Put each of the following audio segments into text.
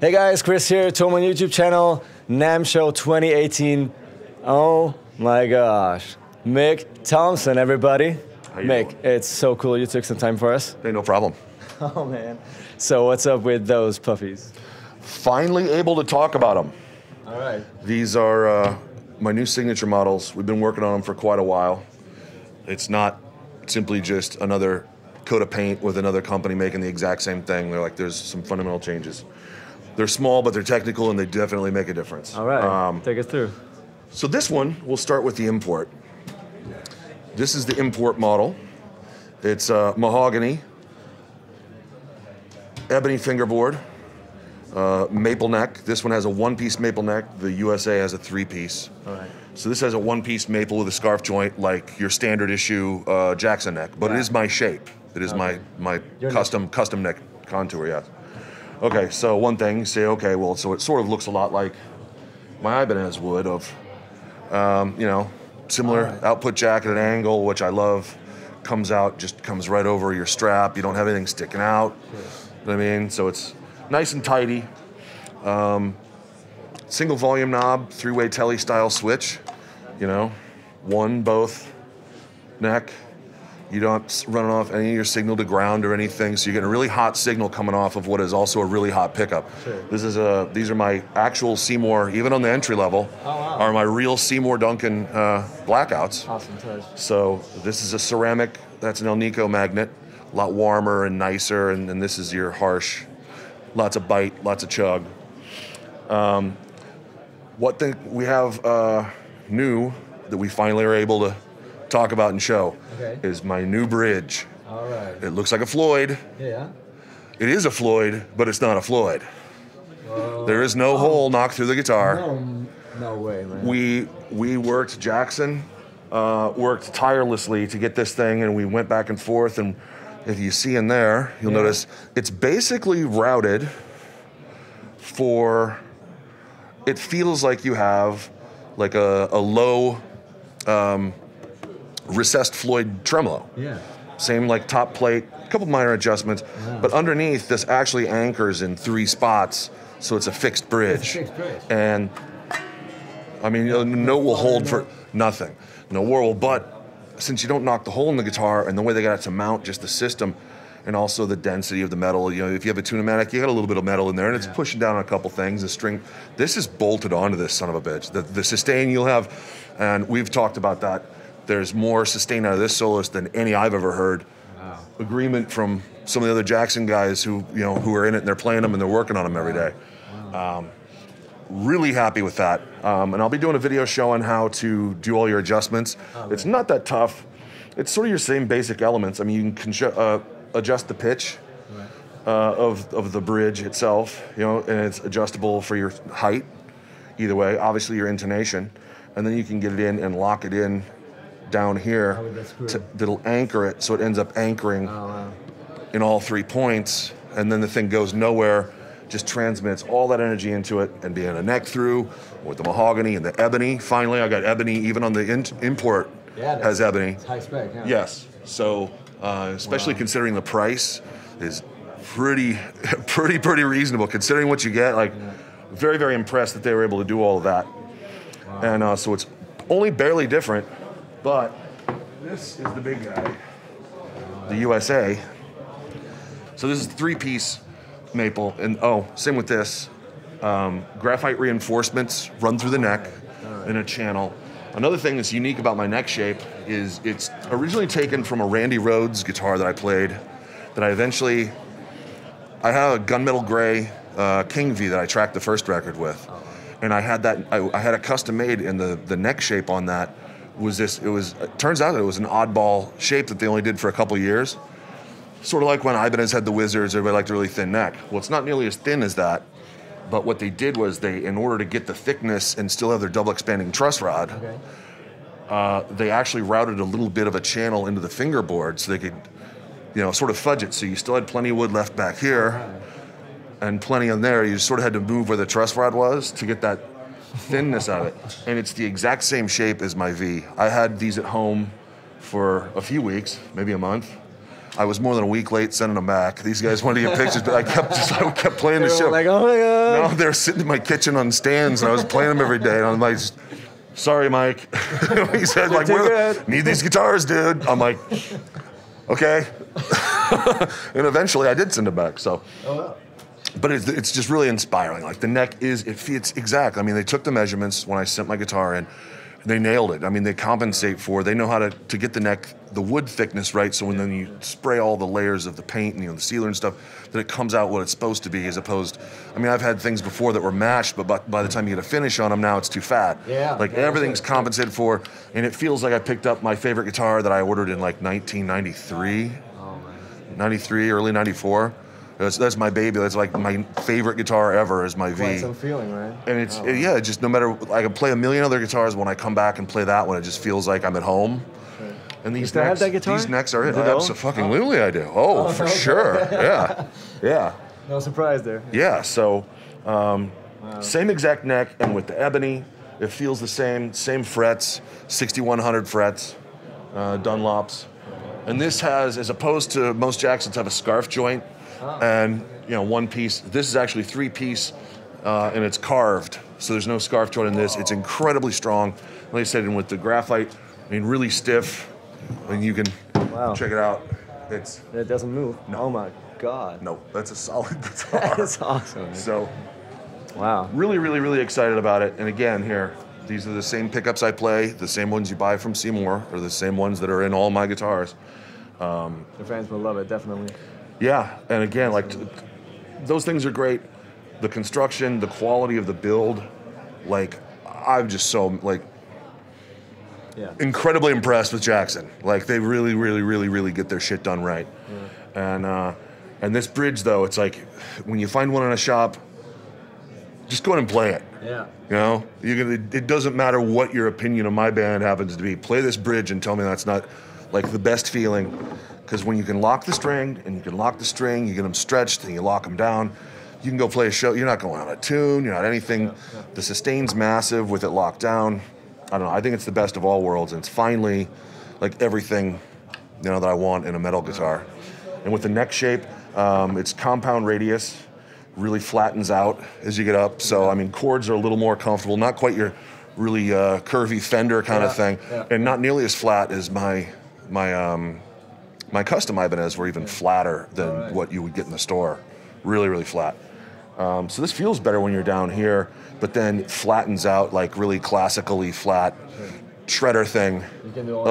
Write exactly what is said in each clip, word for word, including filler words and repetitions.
Hey guys, Chris here, to my YouTube channel, NAMM Show twenty eighteen. Oh my gosh. Mick Thomson, everybody. How you Mick, doing? It's so cool you took some time for us. Hey, no problem. Oh man. So what's up with those puppies? Finally able to talk about them. All right. These are uh, my new signature models. We've been working on them for quite a while. It's not simply just another coat of paint with another company making the exact same thing. They're like, there's some fundamental changes. They're small, but they're technical, and they definitely make a difference. All right, um, take us through. So this one, we'll start with the import. This is the import model. It's uh, mahogany, ebony fingerboard, uh, maple neck. This one has a one-piece maple neck. The U S A has a three-piece. All right. So this has a one-piece maple with a scarf joint, like your standard issue uh, Jackson neck, but yeah. It is my shape. It is okay. my my your custom neck. custom neck contour. Yeah. Okay, so one thing, you say, okay, well, so it sort of looks a lot like my Ibanez would of, um, you know, similar right. output jack at an angle, which I love, comes out, just comes right over your strap. You don't have anything sticking out, sure. You know what I mean? So it's nice and tidy. Um, single volume knob, three-way telly style switch, you know, one, both, neck. You don't run off any of your signal to ground or anything, so you're getting a really hot signal coming off of what is also a really hot pickup. Sure. This is a, these are my actual Seymour, even on the entry level, oh, wow. are my real Seymour Duncan uh, blackouts. Awesome touch. So this is a ceramic, that's an El Nico magnet, a lot warmer and nicer, and, and this is your harsh, lots of bite, lots of chug. Um, what thing we have uh, new that we finally are able to talk about and show okay. is my new bridge. All right. It looks like a Floyd. Yeah. It is a Floyd, but it's not a Floyd. Whoa. There is no oh. hole knocked through the guitar. No, no way, man. We we worked. Jackson uh, worked tirelessly to get this thing, and we went back and forth. And if you see in there, you'll yeah. notice it's basically routed for. It feels like you have like a a low. Um, recessed Floyd tremolo. Yeah. Same like top plate, a couple minor adjustments, wow. but underneath this actually anchors in three spots, so it's a fixed bridge. It's a fixed bridge. And I mean, no, a note will hold for nothing. No whirl, but since you don't knock the hole in the guitar and the way they got it to mount just the system and also the density of the metal, you know, if you have a tunematic, you got a little bit of metal in there and it's yeah. pushing down on a couple things, the string. This is bolted onto this son of a bitch. The, the sustain you'll have, and we've talked about that. There's more sustain out of this soloist than any I've ever heard. Wow. Agreement from some of the other Jackson guys who you know who are in it and they're playing them and they're working on them every day. Wow. Um, really happy with that. Um, and I'll be doing a video showing how to do all your adjustments. Oh, it's not that tough. It's sort of your same basic elements. I mean, you can uh, adjust the pitch right. uh, of of the bridge itself, you know, and it's adjustable for your height. Either way, obviously your intonation, and then you can get it in and lock it in. Down here oh, to, that'll anchor it, so it ends up anchoring oh, wow. in all three points, and then the thing goes nowhere, just transmits all that energy into it, and being a neck through with the mahogany and the ebony. Finally, I got ebony, even on the in import yeah, that's, has ebony. It's high spec, yeah. Yes, so uh, especially wow. considering the price is pretty, pretty, pretty reasonable considering what you get. Like, yeah. very, very impressed that they were able to do all of that, wow. and uh, so it's only barely different. But this is the big guy, the U S A. So this is three-piece maple, and oh, same with this. Um, graphite reinforcements run through the neck in a channel. Another thing that's unique about my neck shape is it's originally taken from a Randy Rhodes guitar that I played, that I eventually, I have a gunmetal gray uh, King V that I tracked the first record with. And I had that, I, I had a custom made in the, the neck shape on that. Was this, it was, it turns out it was an oddball shape that they only did for a couple years. Sort of like when Ibanez had the Wizards, everybody liked a really thin neck. Well, it's not nearly as thin as that, but what they did was they, in order to get the thickness and still have their double expanding truss rod, okay. uh, they actually routed a little bit of a channel into the fingerboard so they could, you know, sort of fudge it. So you still had plenty of wood left back here right. and plenty on there. You sort of had to move where the truss rod was to get that thinness of it, and it's the exact same shape as my V. I had these at home for a few weeks, maybe a month, I was more than a week late sending them back. These guys wanted to get pictures, but I kept just, I kept playing the show. Like, oh my God. No, they were sitting in my kitchen on stands, and I was playing them every day. And I'm like, sorry, Mike. He said, like, where, need these guitars, dude. I'm like, okay. And eventually I did send them back, so. Oh, wow. But it's, it's just really inspiring. Like, the neck is, it fits exactly. I mean, they took the measurements when I sent my guitar in. They nailed it. I mean, they compensate for, they know how to, to get the neck, the wood thickness right, so when then you spray all the layers of the paint and, you know, the sealer and stuff, that it comes out what it's supposed to be, as opposed, I mean, I've had things before that were matched, but by, by the time you get a finish on them, now it's too fat. Yeah. Like, yeah, everything's compensated for, and it feels like I picked up my favorite guitar that I ordered in, like, nineteen ninety-three. Oh, man. ninety-three, early ninety-four. That's, that's my baby. That's like my favorite guitar ever is my V. It's some feeling, right? And it's, oh, it, yeah, just no matter, I can play a million other guitars. When I come back and play that one, it just feels like I'm at home. Sure. And these necks, have that guitar? These necks are it. Absolutely I do. Oh, oh for okay. sure. Yeah, yeah. No surprise there. Yeah, so um, wow. Same exact neck, and with the ebony, it feels the same, same frets, sixty-one hundred frets, uh, Dunlops. And this has, as opposed to most Jacksons have a scarf joint, oh. And, you know, one piece. This is actually three piece, uh, and it's carved. So there's no scarf joint in this. Whoa. It's incredibly strong. Like I said, and with the graphite, I mean, really stiff. I mean, you can wow. check it out. It's it doesn't move. No. Oh my God. No, that's a solid guitar. That's awesome. Man. So, wow. Really, really, really excited about it. And again, here, these are the same pickups I play. The same ones you buy from Seymour are the same ones that are in all my guitars. Um, the fans will love it, definitely. Yeah, and again, like, t those things are great. The construction, the quality of the build, like, I'm just so, like, yeah. incredibly impressed with Jackson. Like, they really, really, really, really get their shit done right. Yeah. And, uh, and this bridge, though, it's like, when you find one in a shop, just go in and play it. Yeah. You know, you're gonna, it doesn't matter what your opinion of my band happens to be. Play this bridge and tell me that's not, like, the best feeling. Because when you can lock the string, and you can lock the string, you get them stretched, and you lock them down, you can go play a show. You're not going out of tune, you're not anything. Yeah, yeah. The sustain's massive with it locked down. I don't know, I think it's the best of all worlds, and it's finally, like, everything, you know, that I want in a metal guitar. And with the neck shape, um, it's compound radius, really flattens out as you get up. So, yeah. I mean, chords are a little more comfortable, not quite your really uh, curvy Fender kind yeah, of thing, yeah. and not nearly as flat as my, my, um, My custom Ibanez were even flatter than right. what you would get in the store. Really, really flat. Um, so this feels better when you're down here, but then it flattens out, like, really classically flat shredder thing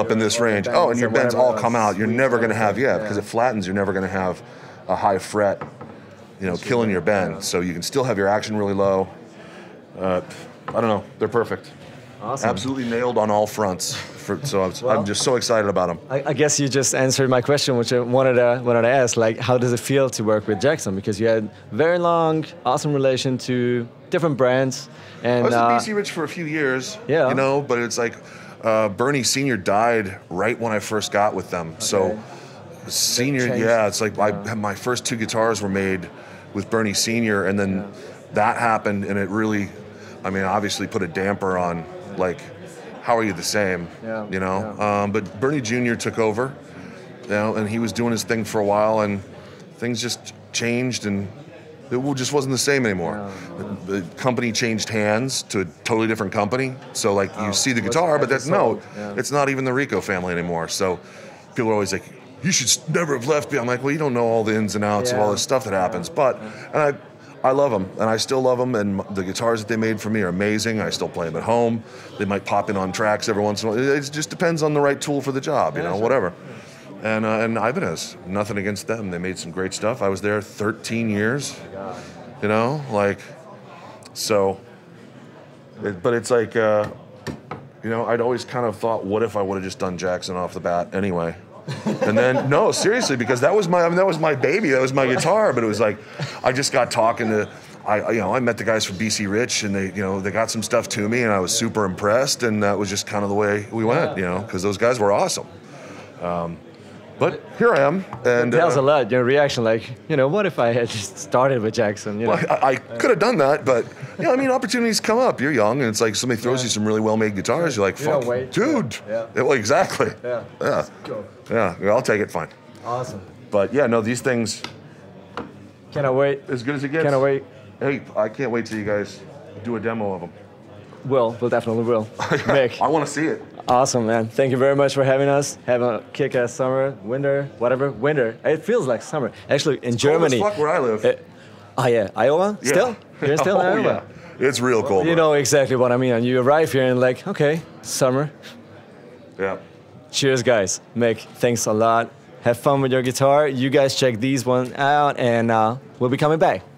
up in this range. Oh, and your bends all come out. You're never gonna have, yeah, because it flattens, you're never gonna have a high fret, you know, killing your bend. So you can still have your action really low. Uh, I don't know, they're perfect. Awesome. Absolutely nailed on all fronts. For, so I'm, well, I'm just so excited about them. I, I guess you just answered my question, which I wanted to, wanted to ask, like, how does it feel to work with Jackson? Because you had very long, awesome relation to different brands. And, I was uh, at B C Rich for a few years, yeah. you know, but it's like uh, Bernie Senior died right when I first got with them. Okay. So Senior, yeah, it's like yeah. I, my first two guitars were made with Bernie Senior And then yeah. that happened, and it really, I mean, obviously put a damper on like, how are you the same, yeah, you know? Yeah. Um, but Bernie Junior took over, you know, and he was doing his thing for a while, and things just changed, and it just wasn't the same anymore. Yeah, yeah. The, the company changed hands to a totally different company, so like oh, you see the guitar, but that's, no, yeah. it's not even the Rico family anymore. So people are always like, you should never have left me. I'm like, well, you don't know all the ins and outs yeah. of all this stuff that happens, yeah. but, and I, I love them, and I still love them, and the guitars that they made for me are amazing. I still play them at home. They might pop in on tracks every once in a while. It just depends on the right tool for the job, you know, whatever. And uh, and Ibanez, nothing against them. They made some great stuff. I was there thirteen years, you know, like, so, it, but it's like, uh, you know, I'd always kind of thought, what if I would have just done Jackson off the bat anyway? And then, no, seriously, because that was my, I mean, that was my baby, that was my guitar, but it was like, I just got talking to, I, you know, I met the guys from B C Rich, and they, you know, they got some stuff to me, and I was super impressed, and that was just kind of the way we went, you know, because those guys were awesome. Um, But here I am, and that was uh, a lot. Your reaction, like, you know, what if I had just started with Jackson? You know? Well, I, I could have done that, but yeah, you know, I mean, opportunities come up. You're young, and it's like somebody throws yeah. you some really well-made guitars. You're like, fuck, you dude. Yeah. Yeah. Well, exactly. Yeah. Yeah. Let's go. Yeah. I'll take it. Fine. Awesome. But yeah, no, these things. Cannot wait. As good as it gets. Cannot wait. Hey, I can't wait till you guys do a demo of them. Will, we'll definitely will. Mick. I want to see it. Awesome, man. Thank you very much for having us. Have a kick-ass summer, winter, whatever, winter. It feels like summer. Actually, in it's Germany. Cold as fuck where I live. It, oh yeah, Iowa? Yeah. Still? You're still oh, in Iowa? Yeah. It's real cold. You bro. know exactly what I mean. And you arrive here and like, okay, summer. Yeah. Cheers, guys. Mick, thanks a lot. Have fun with your guitar. You guys check these one out, and uh, we'll be coming back.